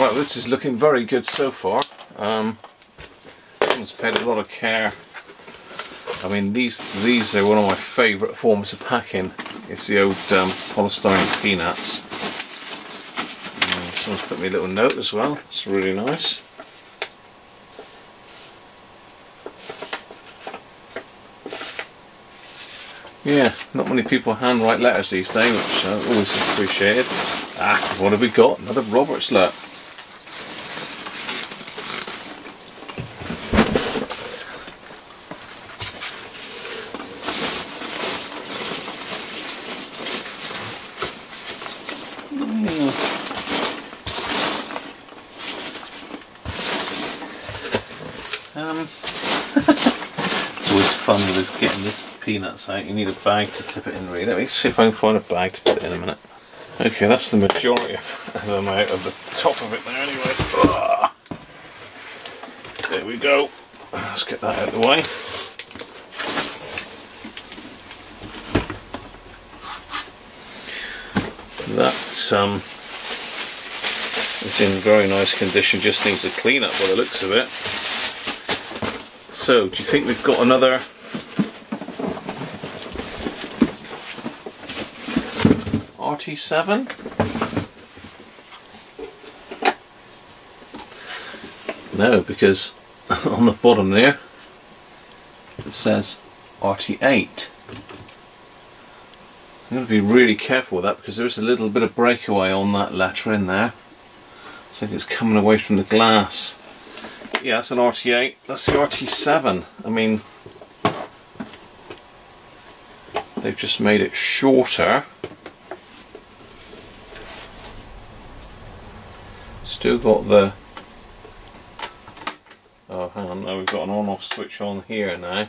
Well, this is looking very good so far. Someone's paid a lot of care. I mean, these are one of my favourite forms of packing. It's the old polystyrene peanuts. Someone's put me a little note as well. It's really nice. Yeah, not many people handwrite letters these days, which I always appreciated. Ah, what have we got? Another Roberts lot. It's always fun with this, getting this peanuts out. You need a bag to tip it in, really. Let me see if I can find a bag to put it in a minute. Okay, that's the majority of them out of the top of it there anyway. Ah, there we go. Let's get that out of the way. That is in very nice condition, just needs a clean up by the looks of it. So, do you think we've got another? RT7? No, because on the bottom there it says RT8. I'm going to be really careful with that because there's a little bit of breakaway on that letter in there. I think it's coming away from the glass. Yeah, that's an RT8. That's the RT7. I mean, they've just made it shorter. Still got the... oh, hang on, now we've got an on-off switch on here now.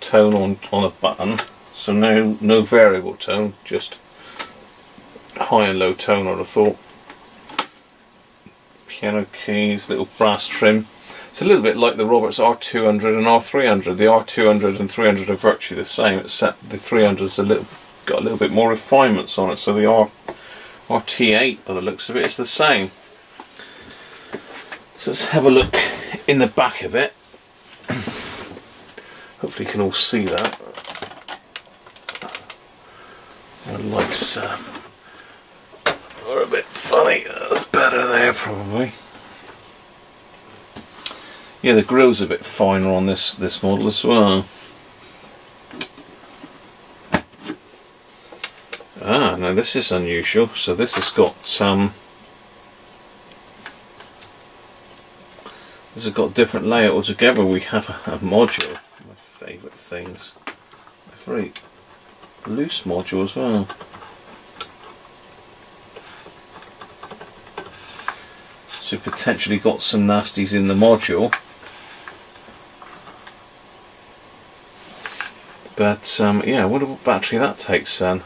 Tone on a button. So no variable tone, just high and low tone, I'd have thought. Piano keys, little brass trim. It's a little bit like the Roberts R200 and R300. The R200 and 300 are virtually the same, except the 300's got a little bit more refinements on it. So the RT8, by the looks of it, it's the same. So let's have a look in the back of it. Hopefully you can all see that. My lights are a bit funny. That's better there, probably. Yeah, the grill's a bit finer on this model as well. Ah, now this is unusual. So this has got this has got different layout altogether. We have a module. My favourite things. A very loose module as well. So potentially got some nasties in the module, but yeah, I wonder what battery that takes then.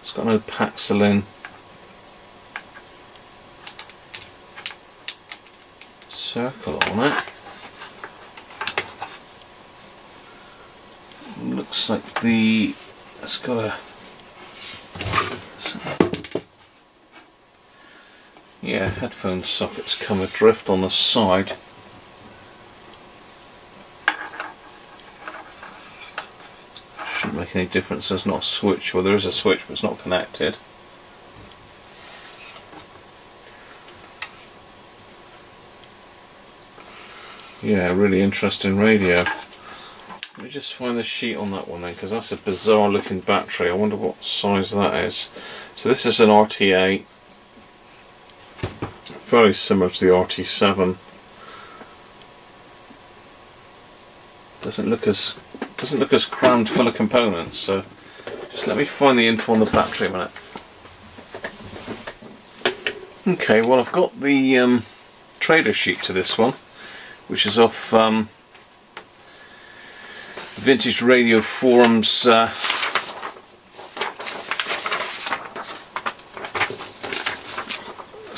It's got no Paxolin circle on it. Looks like it's got a... yeah, headphone sockets come adrift on the side. Shouldn't make any difference, there's not a switch. Well, there is a switch, but it's not connected. Yeah, really interesting radio. Let me just find the sheet on that one then, because that's a bizarre looking battery. I wonder what size that is. So this is an RT8. Very similar to the RT7. Doesn't look as crammed full of components. So just let me find the info on the battery a minute. Okay, well I've got the trader sheet to this one, which is off Vintage Radio Forums.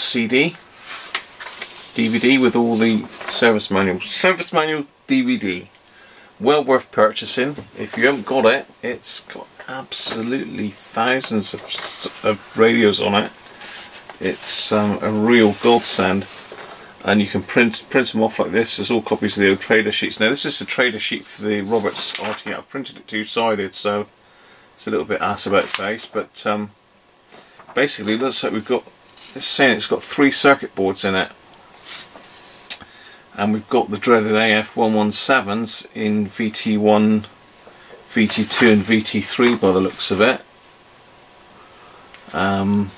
CD. DVD with all the service manual. Service manual DVD. Well worth purchasing. If you haven't got it, it's got absolutely thousands of radios on it. It's a real godsend, and you can print them off like this. There's all copies of the old trader sheets. Now this is the trader sheet for the Roberts RT8. I've printed it two-sided, so it's a little bit ass about face, but basically it looks like we've got, it's saying it's got 3 circuit boards in it, and we've got the dreaded AF117s in VT1, VT2 and VT3 by the looks of it. So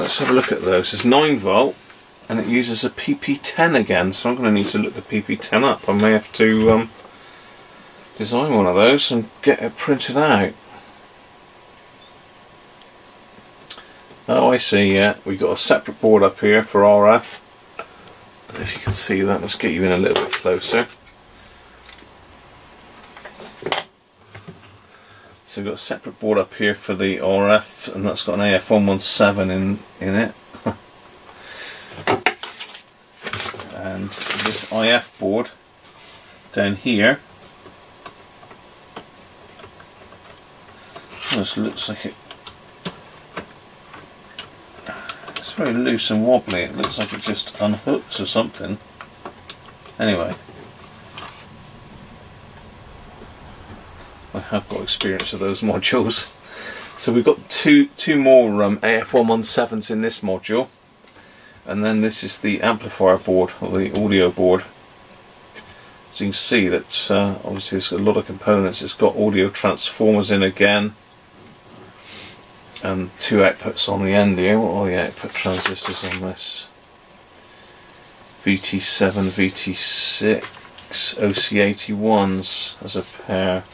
let's have a look at those. It's 9 volt, and it uses a PP10 again, so I'm going to need to look the PP10 up. I may have to design one of those and get it printed out. Oh, I see, yeah, we've got a separate board up here for RF. If you can see that, let's get you in a little bit closer. So we've got a separate board up here for the RF, and that's got an AF117 in it. And this IF board down here, almost looks like it, it's very loose and wobbly, it looks like it just unhooks or something. Anyway, I have got experience of those modules. So we've got two more AF117s in this module, and then this is the amplifier board, or the audio board. So you can see that obviously it's got a lot of components. It's got audio transformers in again, and 2 outputs on the end here. What are the output transistors on this? VT7, VT6, OC81s as a pair.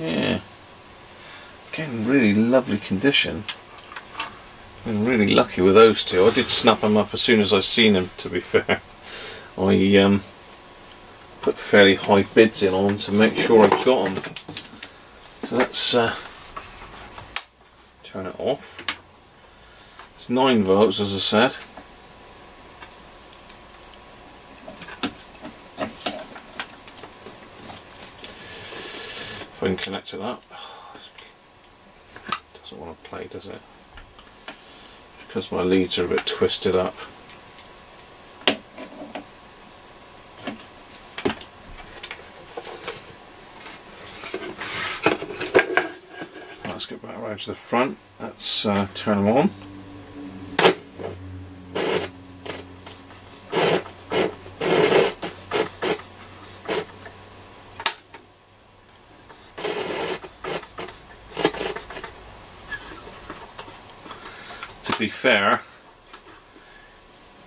Yeah, again, really lovely condition. I'm really lucky with those two. I did snap them up as soon as I seen them, to be fair. I put fairly high bids in on them to make sure I've got them. So let's turn it off. It's 9 volts, as I said. If I can connect it up. It doesn't want to play, does it? Because my leads are a bit twisted up. Let's get back around to the front. Let's turn them on. To be fair,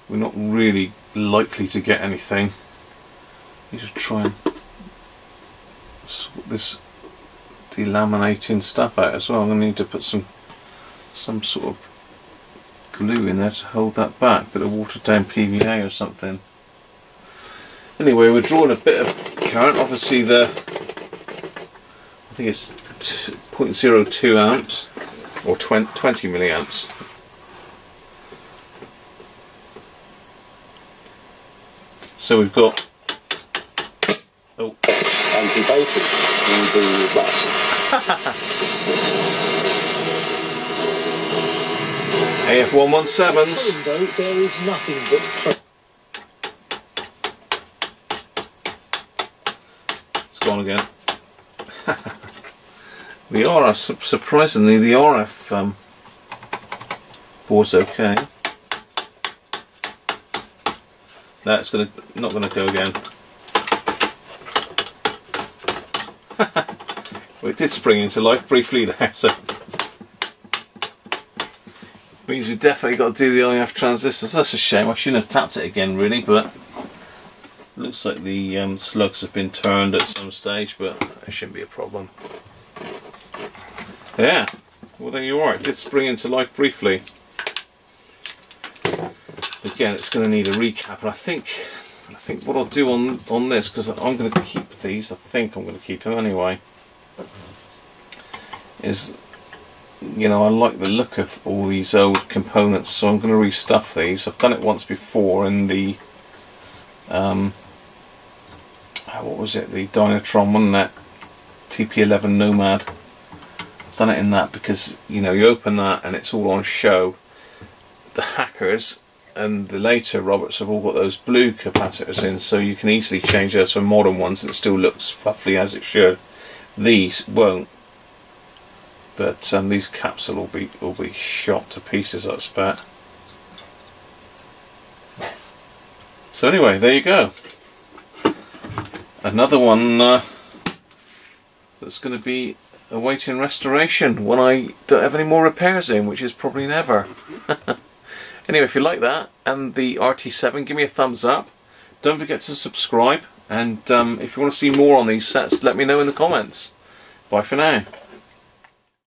we're not really likely to get anything. You just try and sort this delaminating stuff out as well. I'm going to need to put some sort of glue in there to hold that back, but a watered down PVA or something. Anyway, we're drawing a bit of current. Obviously, I think it's 0.02 amps or 20 milliamps. So we've got AF117s. Although there is nothing but it's gone again. The RF, surprisingly, the RF board's okay. That's not gonna go again. Well, it did spring into life briefly there, so means we definitely got to do the IF transistors. That's a shame. I shouldn't have tapped it again, really, but looks like the slugs have been turned at some stage, but it shouldn't be a problem. Yeah. Well, there you are. It did spring into life briefly. Again, it's going to need a recap, and I think what I'll do on this, because I'm going to keep these, I think I'm going to keep them anyway, is, you know, I like the look of all these old components, so I'm going to restuff these. I've done it once before in the what was it, the Dynatron, wasn't it? TP11 Nomad. I've done it in that because, you know, you open that and it's all on show. The hackers and the later Roberts have all got those blue capacitors in, so you can easily change those for modern ones that still looks roughly as it should. These won't, but these caps will be shot to pieces, I expect. So anyway, there you go. Another one that's going to be awaiting restoration when I don't have any more repairs in, which is probably never. Anyway, if you like that and the RT7, give me a thumbs up. Don't forget to subscribe, and if you want to see more on these sets, let me know in the comments. Bye for now.